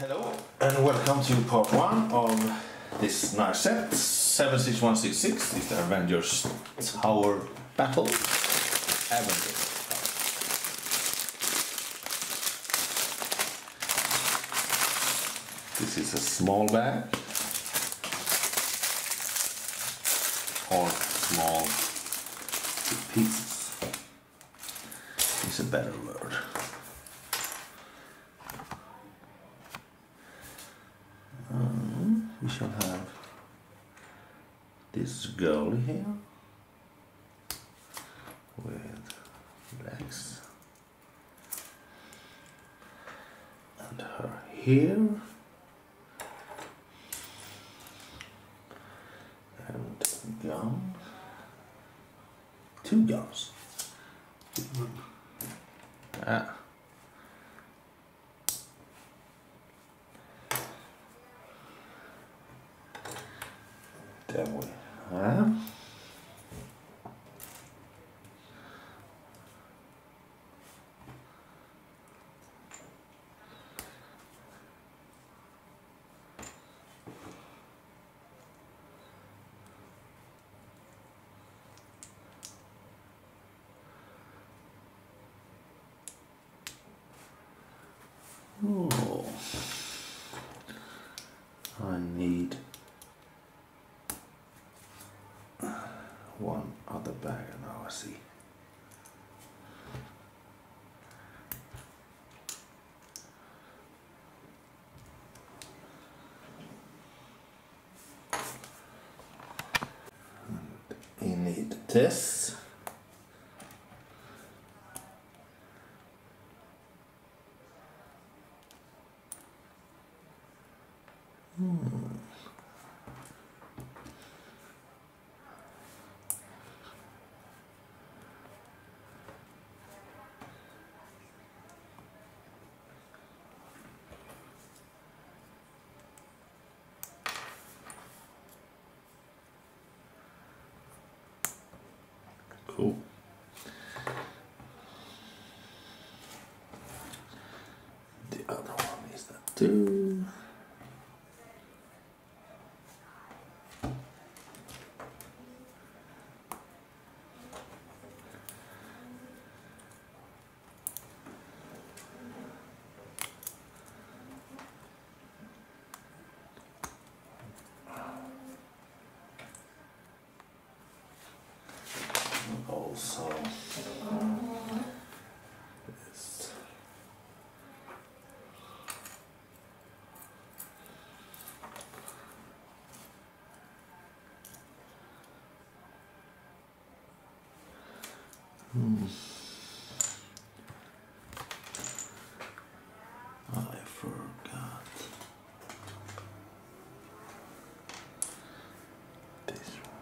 Hello and welcome to part 1 of this nice set, 76166, it's the Avengers Tower Battle. This is a small bag, or small pieces is a better word. We shall have this girl here with legs and her here, and gun, two guns. There we have I need one other bag, and now I see. And you need this. Cool. The other one is that too. So this. I forgot this one.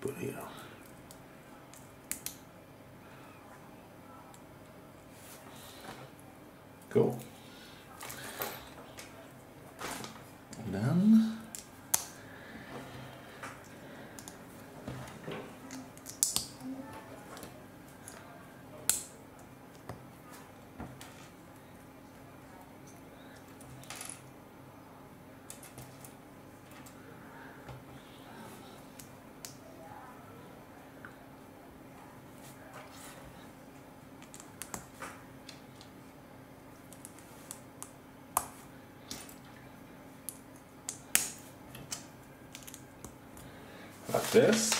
Put here. Cool. And then like this.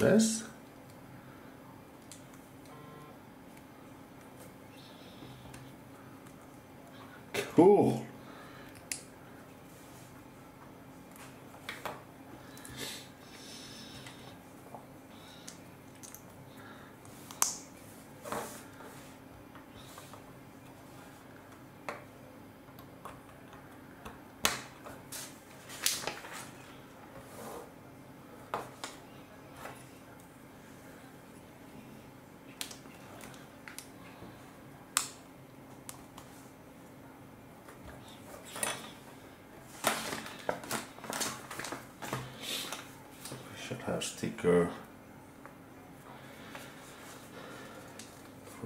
this. Cool. Have sticker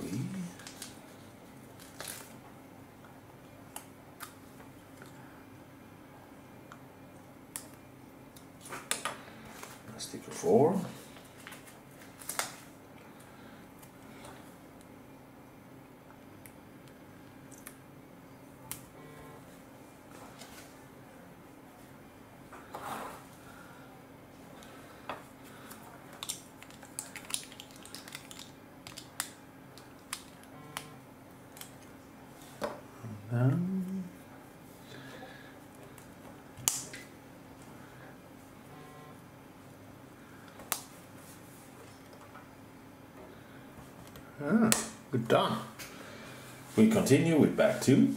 3. Sticker 4. Ah, good done. We continue with back 2.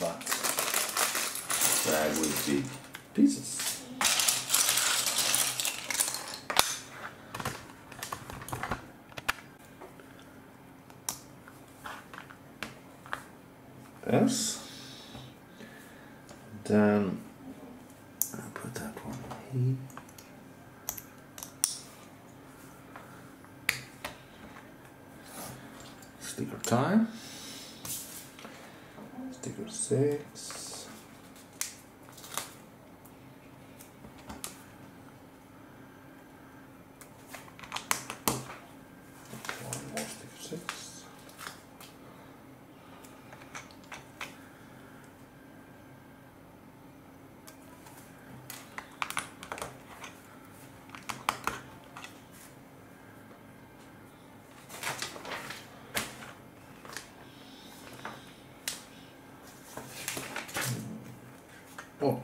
Back. Bag with big pieces. Yes. Then I put that one here. Sticker time. Sticker 6. Oh.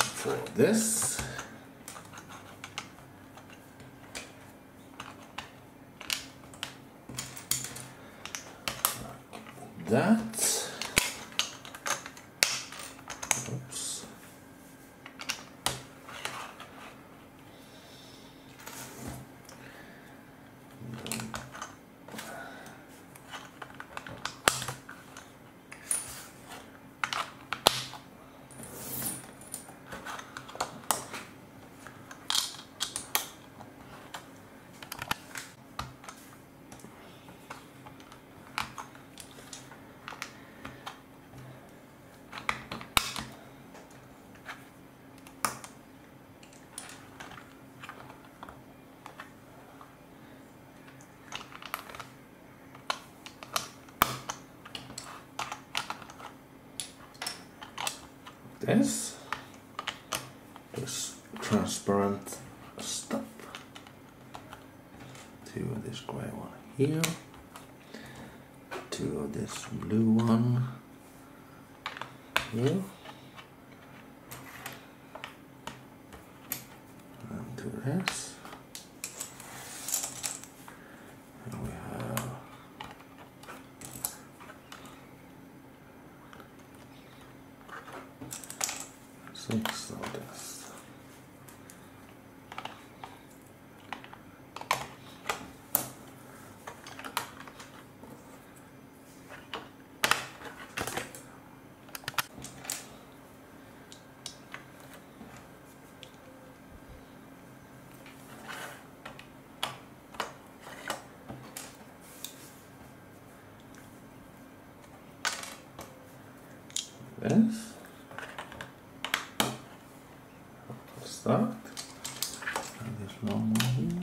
For this. That. Oops. This transparent stuff . Two of this gray one here, 2 of this blue one here, and 2 of this, and we have so this. this. Construct. And there's one more here.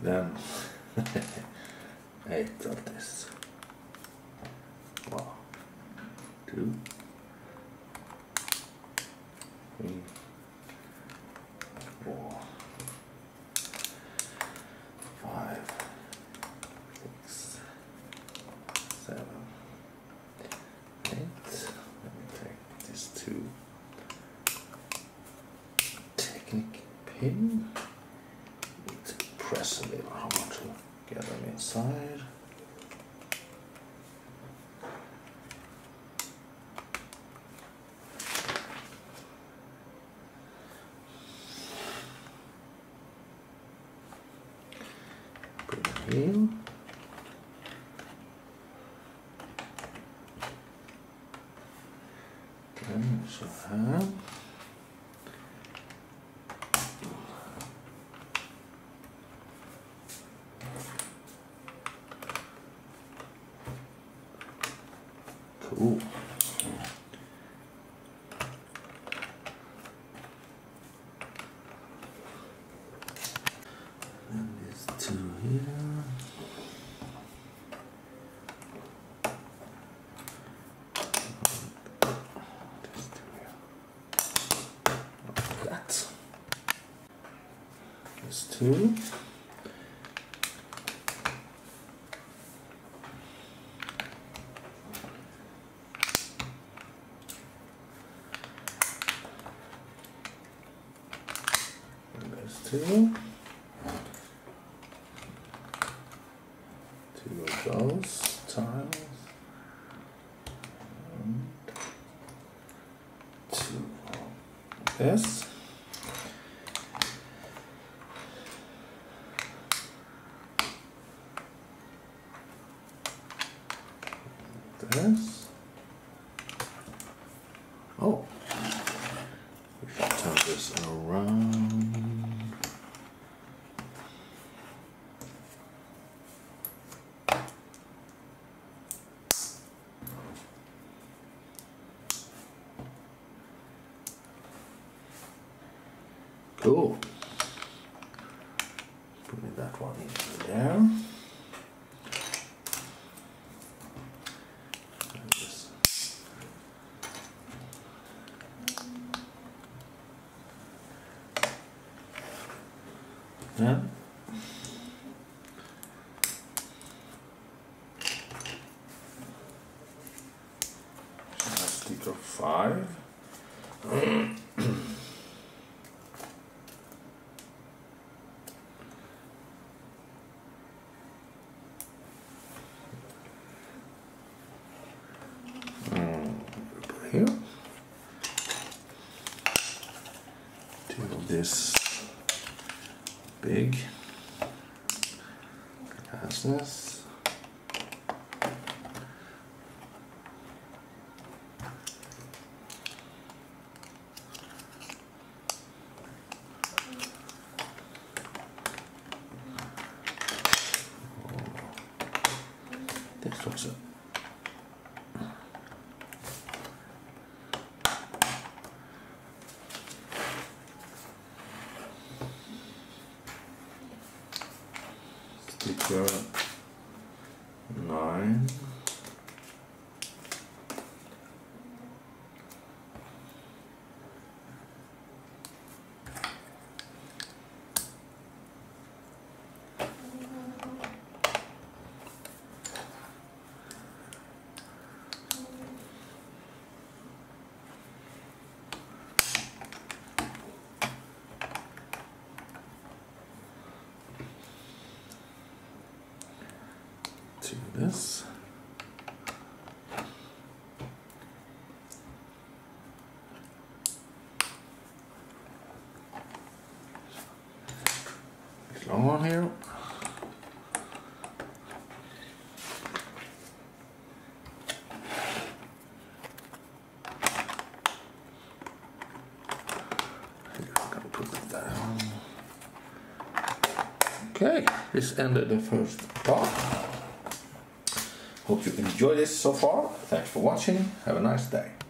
Then 8 of this. 1, 2, 3, 4, 5, 6, 7, 8. Let me take this to technique pin. Press a little hard to get them inside. Put them in. Then we shall have two. And there's two. Two of those tiles. And two of this. Oh, we should turn this around. Cool. Put that one in there. Yeah. Stick of 5. Here. 2 of this. Big assness. This looks up. 9. Do this. Long one here. I'm gonna put it down. Okay, this ended the first part. Hope you enjoyed this so far. Thanks for watching. Have a nice day.